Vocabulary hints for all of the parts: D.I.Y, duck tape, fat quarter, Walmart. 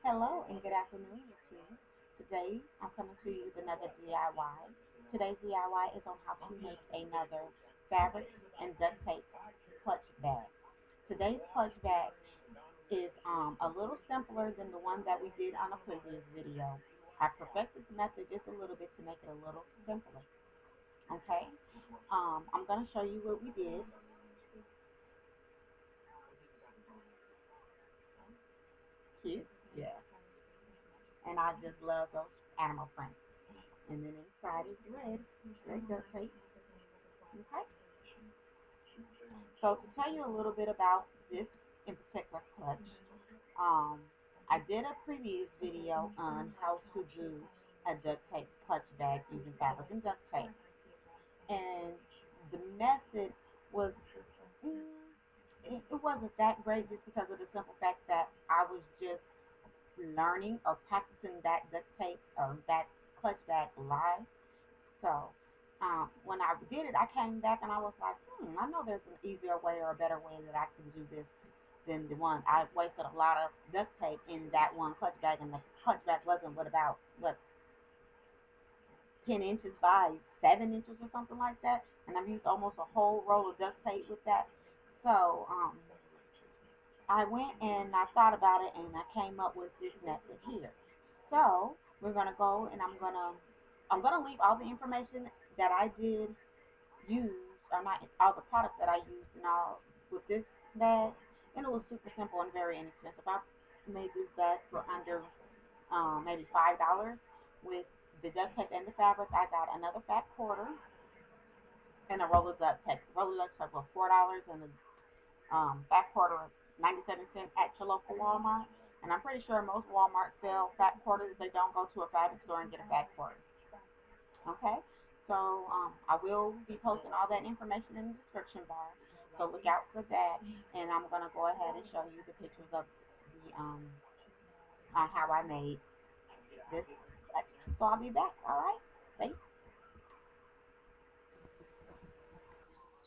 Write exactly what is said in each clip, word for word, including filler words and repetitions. Hello and good afternoon, YouTube. Today I'm coming to you with another D I Y. Today's D I Y is on how to make another fabric and duct tape clutch bag. Today's clutch bag is um, a little simpler than the one that we did on a previous video. I perfected the method just a little bit to make it a little simpler. Okay, um, I'm going to show you what we did. Cute, yeah. And I just love those animal prints. And then inside is red, red duct tape. Okay. So to tell you a little bit about this in particular clutch, um, I did a previous video on how to do a duct tape clutch bag using fabric and duct tape. And the method was, mm, it, it wasn't that great just because of the simple fact that I was just learning or practicing that duct tape or that clutch bag live. So um, when I did it, I came back and I was like, hmm, I know there's an easier way or a better way that I can do this than the one. I wasted a lot of duct tape in that one clutch bag, and the clutch bag wasn't what about, what, ten inches by seven inches or something like that, and I've used almost a whole roll of duct tape with that. So um, I went and I thought about it and I came up with this method here. So we're gonna go and I'm gonna I'm gonna leave all the information that I did use, or not all the products that I used and all with this bag, and it was super simple and very inexpensive. I made this bag for under um, maybe five dollars with the duct tape and the fabric. I got another fat quarter and a roll of duct tape. The roll of duct tape was four dollars and the um, fat quarter was ninety-seven cents at your local Walmart. And I'm pretty sure most Walmart sell fat quarters. They don't go to a fabric store and get a fat quarter. Okay, so um, I will be posting all that information in the description bar. So look out for that. And I'm gonna go ahead and show you the pictures of the um on how I made this. So I'll be back, alright? Thanks.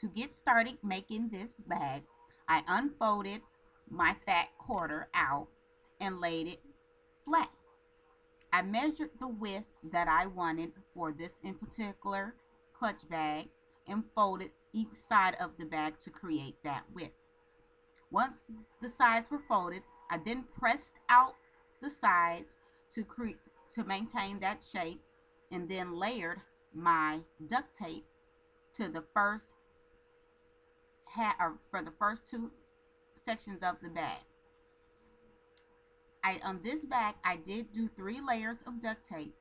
To get started making this bag, I unfolded my fat quarter out and laid it flat. I measured the width that I wanted for this in particular clutch bag and folded each side of the bag to create that width. Once the sides were folded, I then pressed out the sides to create to maintain that shape, and then layered my duct tape to the first hat or for the first two sections of the bag. I on this bag I did do three layers of duct tape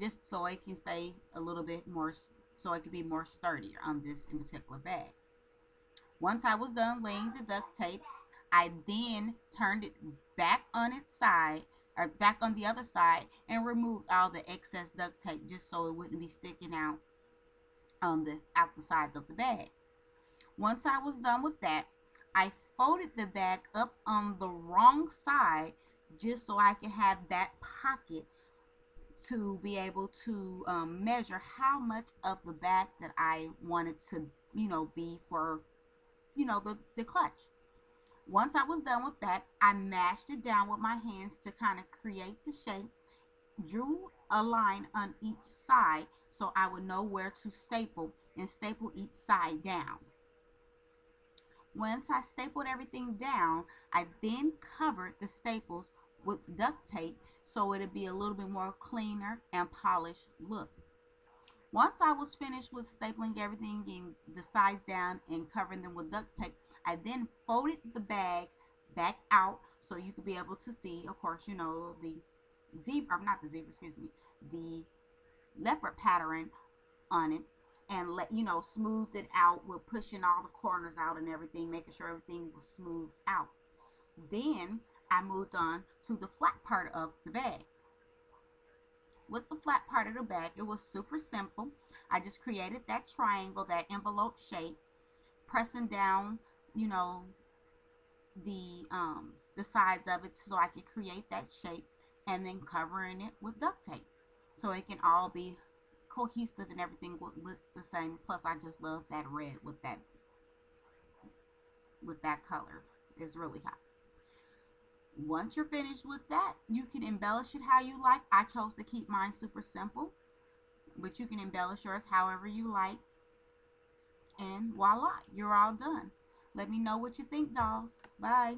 just so it can stay a little bit more, so it can be more sturdier on this in particular bag. Once I was done laying the duct tape, I then turned it back on its side, or back on the other side, and removed all the excess duct tape just so it wouldn't be sticking out on the out the sides of the bag. Once I was done with that, I folded the bag up on the wrong side just so I could have that pocket to be able to um, measure how much of the bag that I wanted to, you know, be for, you know, the, the clutch. Once I was done with that, I mashed it down with my hands to kind of create the shape, drew a line on each side so I would know where to staple, and staple each side down. Once I stapled everything down, I then covered the staples with duct tape so it would be a little bit more cleaner and polished look. Once I was finished with stapling everything and the sides down and covering them with duct tape, I then folded the bag back out so you could be able to see, of course, you know, the zebra, not the zebra, excuse me, the leopard pattern on it, and let, you know, smoothed it out with pushing all the corners out and everything, making sure everything was smoothed out. Then I moved on to the flat part of the bag. With the flat part of the bag, it was super simple. I just created that triangle, that envelope shape, pressing down, you know, the um the sides of it so I could create that shape, and then covering it with duct tape so it can all be cohesive and everything will look the same. Plus I just love that red with that with that color. It's really hot. Once you're finished with that, you can embellish it how you like. I chose to keep mine super simple, but you can embellish yours however you like. And voila, you're all done. Let me know what you think, dolls. Bye.